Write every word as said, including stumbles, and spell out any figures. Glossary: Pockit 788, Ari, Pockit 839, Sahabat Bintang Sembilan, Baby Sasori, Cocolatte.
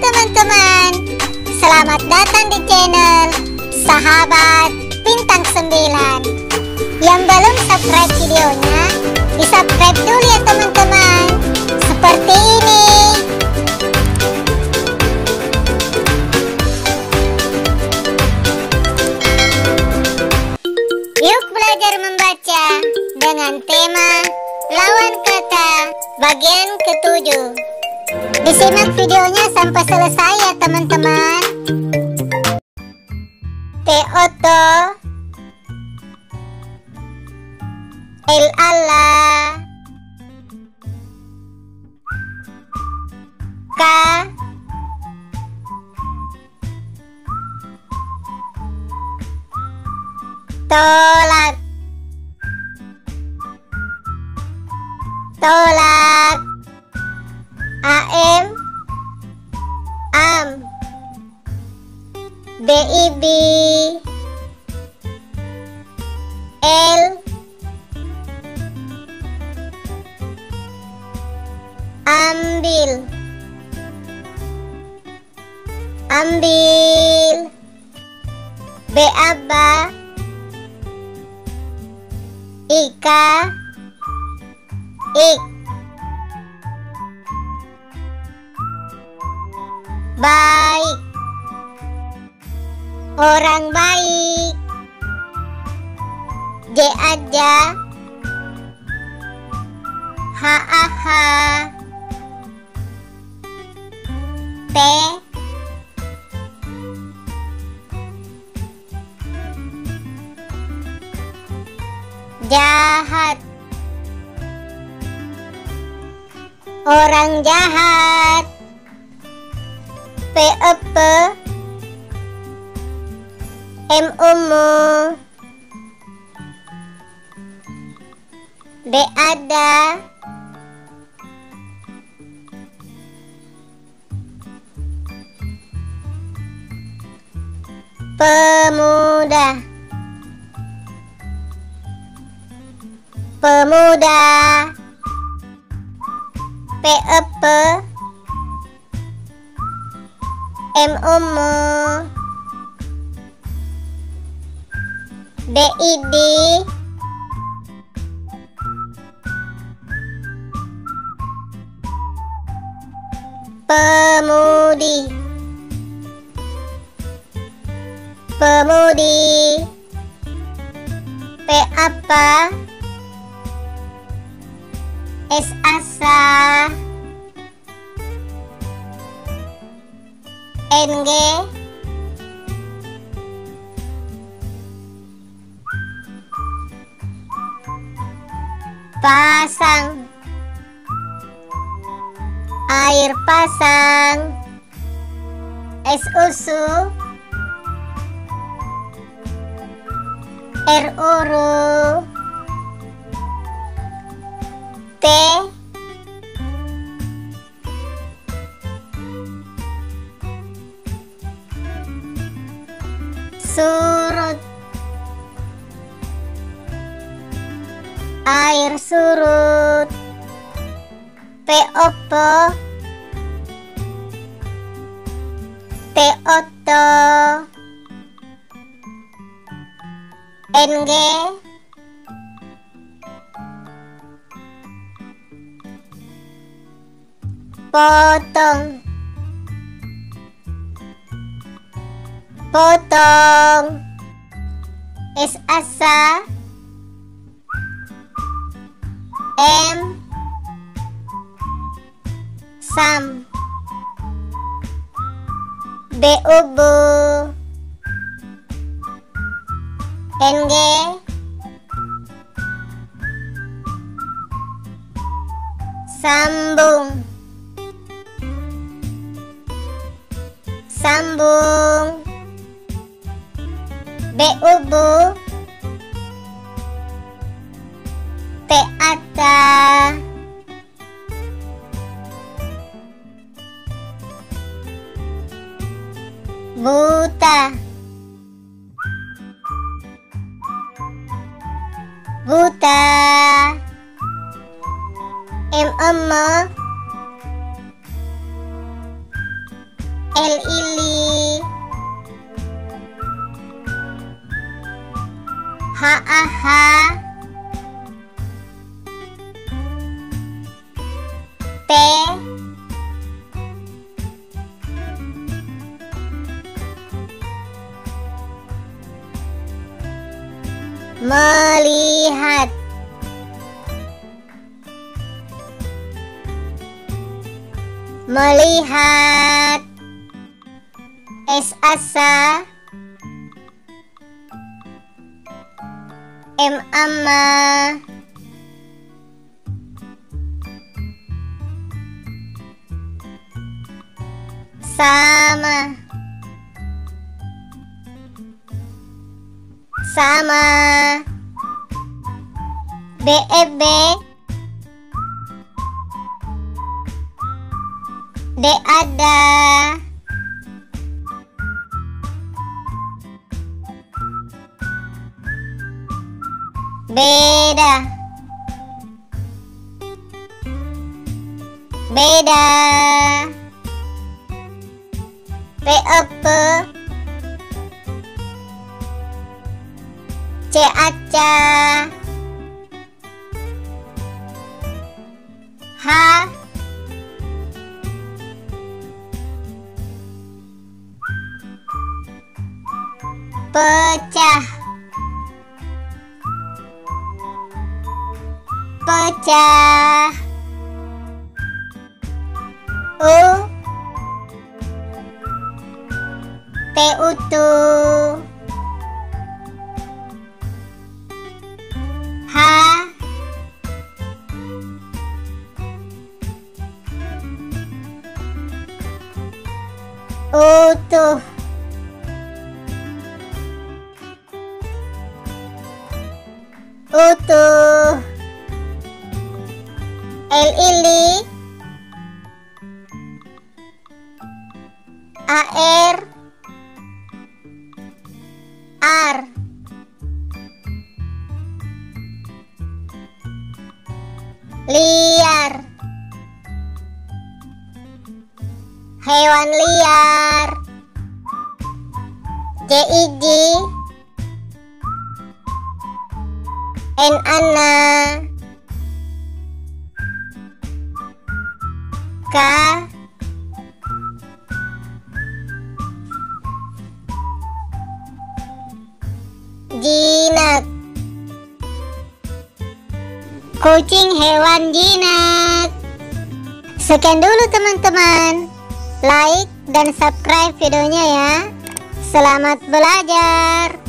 teman-teman, selamat datang di channel Sahabat Bintang Sembilan. Yang belum subscribe videonya, di subscribe dulu ya teman-teman. Seperti ini. Yuk belajar membaca dengan tema lawan kata bagian ketujuh. Disimak videonya sampai selesai ya teman-teman. Teoto, El Allah, Ka, Tolak, Tolak, Am, Am, Bib, El, Ambil, Ambil, Beaba, Ika, Ik, baik, orang baik, J aja, H a h, T, jahat, orang jahat, P E P, M U M, D A D, pemuda, pemuda, P E P, M U M, D I D, pemudi, pemudi, P A P, S A S A, N G, pasang, air pasang, S usu, R uru, T, surut, air surut, P O P O, T O T O, N G, potong, potong, S asa, M, sam, B ubu, N G, sambung, sambung, B U B, T A T, buta, buta, M M, El Ili, Haaha, P, Melihat, Melihat, S Asa, M Amma, Sama, Sama, B E B, Deada, Beda, Beda, P E P, C A C A, H, Pecah, Pecah, U, T U T U, H, Utuh, Utuh, El Ili, A R, Ar, Liar, Hewan liar, J I J, En Anna, K, Jinak, kucing hewan jinak. Sekian dulu teman-teman, like dan subscribe videonya ya. Selamat belajar.